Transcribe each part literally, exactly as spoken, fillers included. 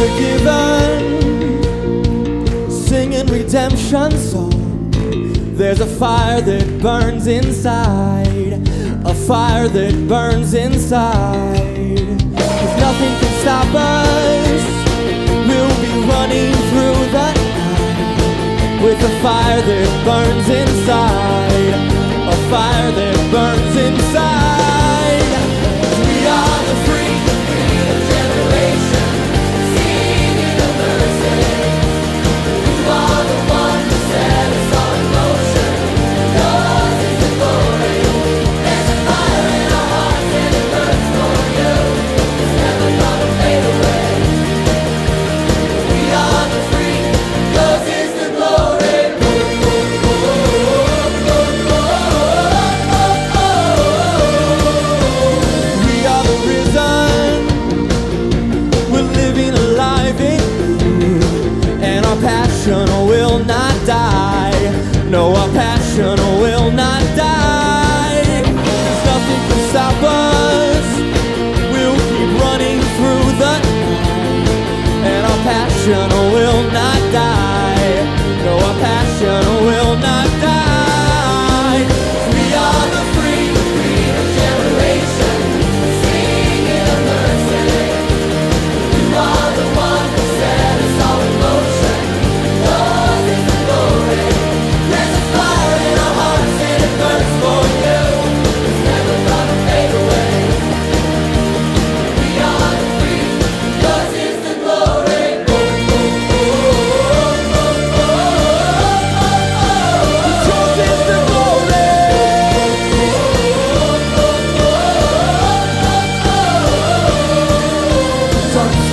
forgiven, singing redemption song. There's a fire that burns inside, a fire that burns inside. Cause nothing can stop us, we'll be running through the night with a fire that burns inside, a fire that burns inside. Will not die. No, our passion will not die. Cause nothing can stop us. We'll keep running through the night, and our passion will not die. No, our passion will not die.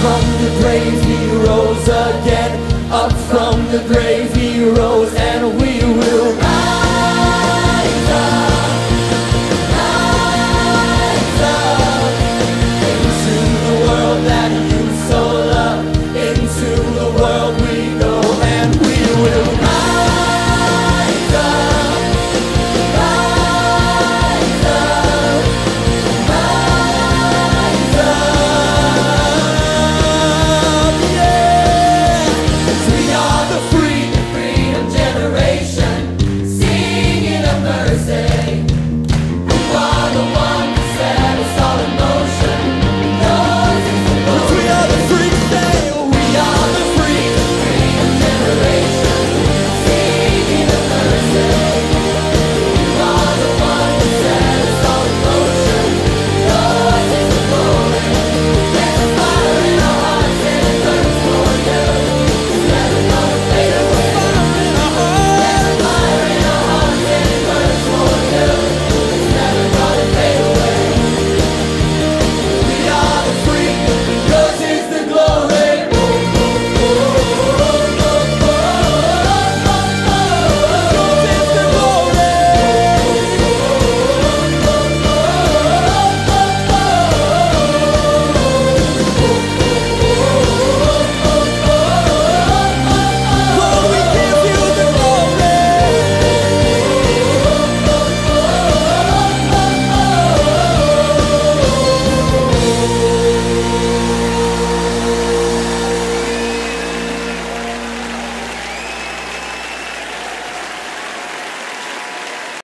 From